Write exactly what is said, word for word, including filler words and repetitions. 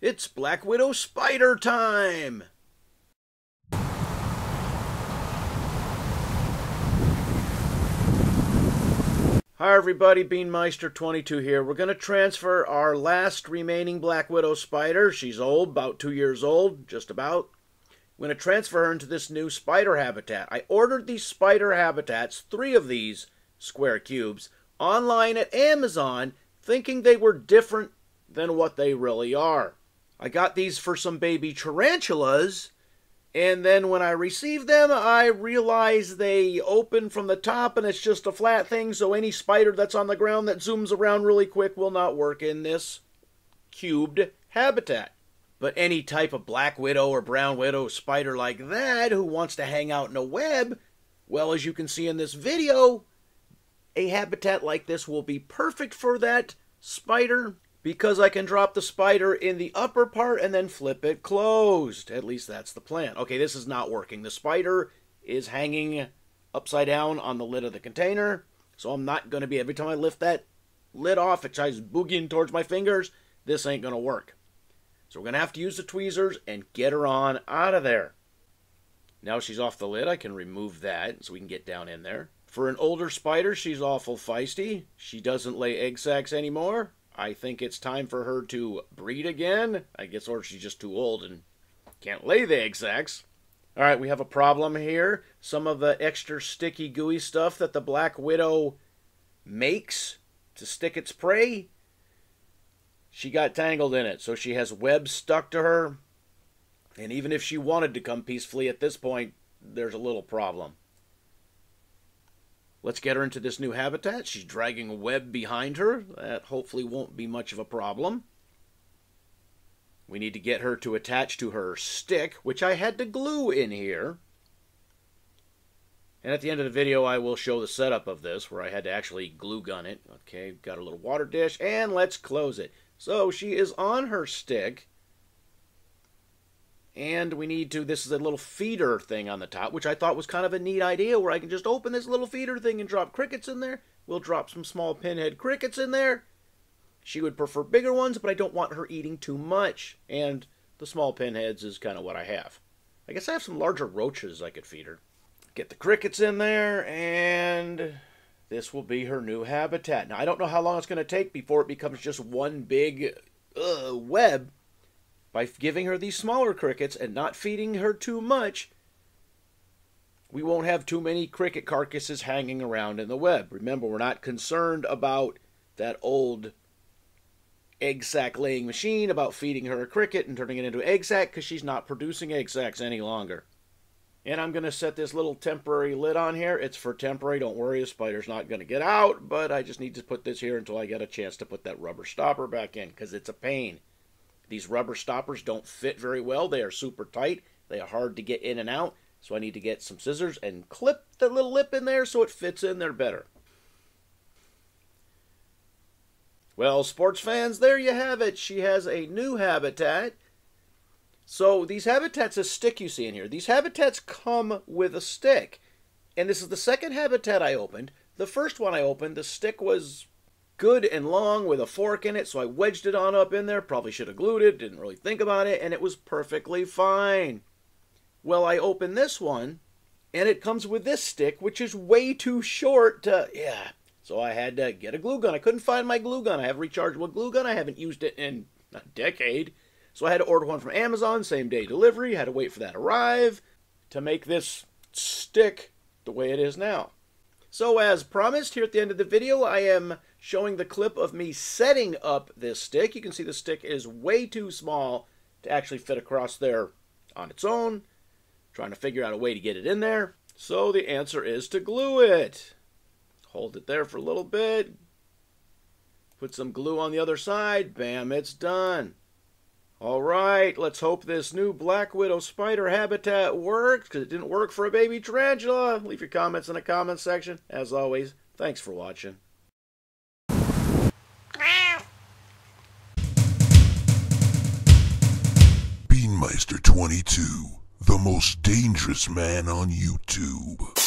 It's Black Widow spider time! Hi everybody, BeanMeister twenty-two here. We're going to transfer our last remaining Black Widow spider. She's old, about two years old, just about. We're going to transfer her into this new spider habitat. I ordered these spider habitats, three of these square cubes, online at Amazon, thinking they were different than what they really are. I got these for some baby tarantulas, and then when I received them, I realized they open from the top and it's just a flat thing, so any spider that's on the ground that zooms around really quick will not work in this cubed habitat. But any type of Black Widow or Brown Widow spider like that who wants to hang out in a web, well, as you can see in this video, a habitat like this will be perfect for that spider, because I can drop the spider in the upper part and then flip it closed. At least that's the plan. Okay, this is not working. The spider is hanging upside down on the lid of the container, so I'm not going to be, every time I lift that lid off, it tries boogieing towards my fingers. This ain't going to work. So we're going to have to use the tweezers and get her on out of there. Now she's off the lid. I can remove that so we can get down in there. For an older spider, she's awful feisty. She doesn't lay egg sacs anymore. I think it's time for her to breed again, I guess, or she's just too old and can't lay the egg sacs. All right, we have a problem here. Some of the extra sticky, gooey stuff that the Black Widow makes to stick its prey, she got tangled in it, so she has webs stuck to her. And even if she wanted to come peacefully at this point, there's a little problem. Let's get her into this new habitat. She's dragging a web behind her. That hopefully won't be much of a problem. We need to get her to attach to her stick, which I had to glue in here. And at the end of the video, I will show the setup of this, where I had to actually glue gun it. Okay, got a little water dish, and let's close it. So she is on her stick. And we need to, this is a little feeder thing on the top, which I thought was kind of a neat idea, where I can just open this little feeder thing and drop crickets in there. We'll drop some small pinhead crickets in there. She would prefer bigger ones, but I don't want her eating too much. And the small pinheads is kind of what I have. I guess I have some larger roaches I could feed her. Get the crickets in there, and this will be her new habitat. Now, I don't know how long it's going to take before it becomes just one big uh, web. By giving her these smaller crickets and not feeding her too much, we won't have too many cricket carcasses hanging around in the web. Remember, we're not concerned about that old egg sac laying machine, about feeding her a cricket and turning it into an egg sac, because she's not producing egg sacs any longer. And I'm going to set this little temporary lid on here. It's for temporary. Don't worry, the spider's not going to get out, but I just need to put this here until I get a chance to put that rubber stopper back in, because it's a pain. These rubber stoppers don't fit very well. They are super tight. They are hard to get in and out. So I need to get some scissors and clip the little lip in there so it fits in there better. Well, sports fans, there you have it. She has a new habitat. So these habitats, a stick you see in here, these habitats come with a stick. And this is the second habitat I opened. The first one I opened, the stick was good and long with a fork in it, so I wedged it on up in there. Probably should have glued it, didn't really think about it, and it was perfectly fine. Well, I open this one, and it comes with this stick, which is way too short to, yeah. So I had to get a glue gun. I couldn't find my glue gun. I have a rechargeable glue gun. I haven't used it in a decade. So I had to order one from Amazon, same day delivery. Had to wait for that to arrive to make this stick the way it is now. So as promised, here at the end of the video, I am showing the clip of me setting up this stick. You can see the stick is way too small to actually fit across there on its own. Trying to figure out a way to get it in there. So the answer is to glue it. Hold it there for a little bit. Put some glue on the other side. Bam, it's done. All right, let's hope this new Black Widow spider habitat works, because it didn't work for a baby tarantula. Leave your comments in the comments section. As always, thanks for watching. BeanMeister twenty-two, the most dangerous man on YouTube.